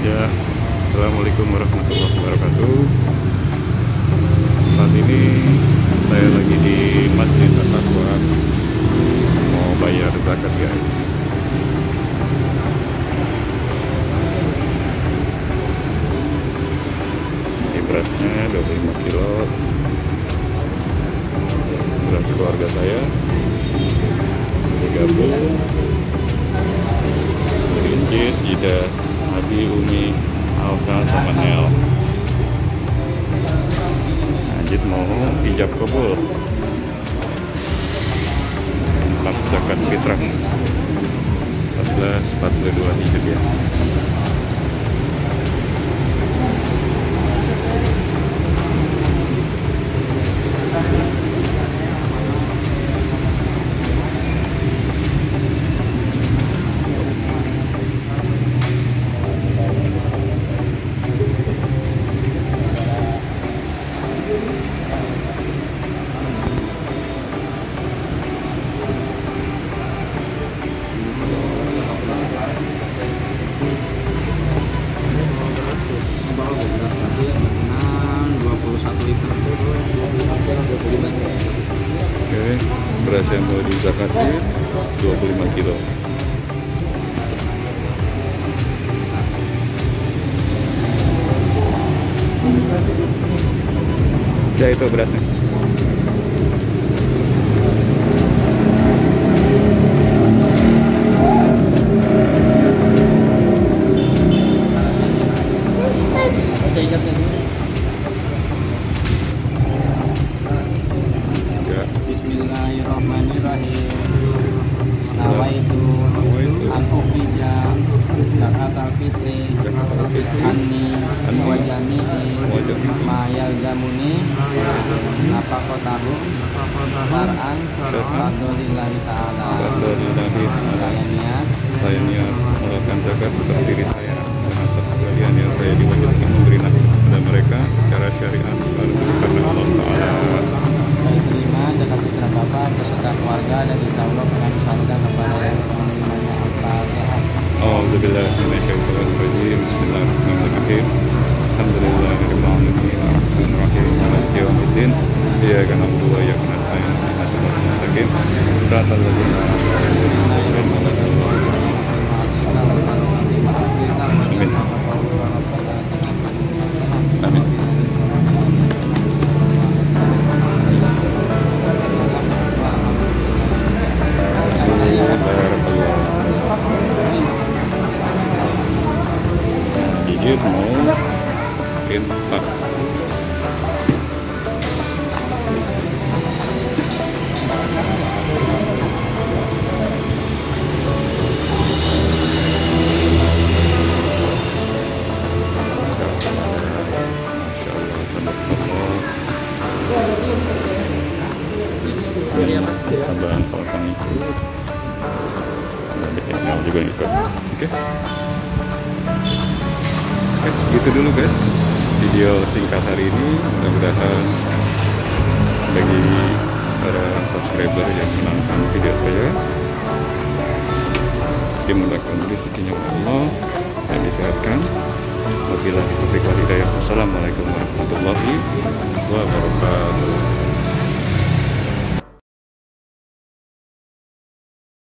Ya, assalamualaikum warahmatullahi wabarakatuh. Saat ini saya lagi di Masjid Attaqwa, mau bayar zakat guys. Ini berasnya 25 kilo, beras keluarga saya, digabung, Rinjit, Jida, Abi, Umi, Alka, sama Nel. Lanjut mau ijab kabul tentang zakat fitrah 1442 hijriah. Oke, beras yang mau dizakatin 25 kilo. Ya itu berasnya. Bismillahirrahmanirrahim. Nawaitu an ukhrija zakatal fitri anni wa jami'i ma yalzamuni nafaqatahu syar'an lillahi ta'ala. Sayangnya mengeluarkan zakat untuk diri saya dan atas kalian yang saya diwajibkan memberi nafkah kepada mereka secara syariat karena Allah Ta'ala. Zakat fitrah Bapak beserta keluarga dan insya Allah akan disalurkan kepada yang menerimanya. Alhamdulillahirrahmanirrahim. Bismillahirrahmanirrahim. Alhamdulillahirrahmanirrahim. Alhamdulillahirrahmanirrahim. Alhamdulillahirrahmanirrahim. Ya karena Allah yang benar saya Alhamdulillahirrahmanirrahim. Alhamdulillahirrahmanirrahim. Amin. Amin. Tambahan kolkang itu ada ML juga yang ikut. Oke, gitu dulu guys video singkat hari ini. Mudah-mudahan bagi para subscriber yang menonton video saya dimudahkan rezekinya Allah dan disehatkan. Wabillahi taufiq wal hidayah. Wassalamualaikum warahmatullahi wabarakatuh.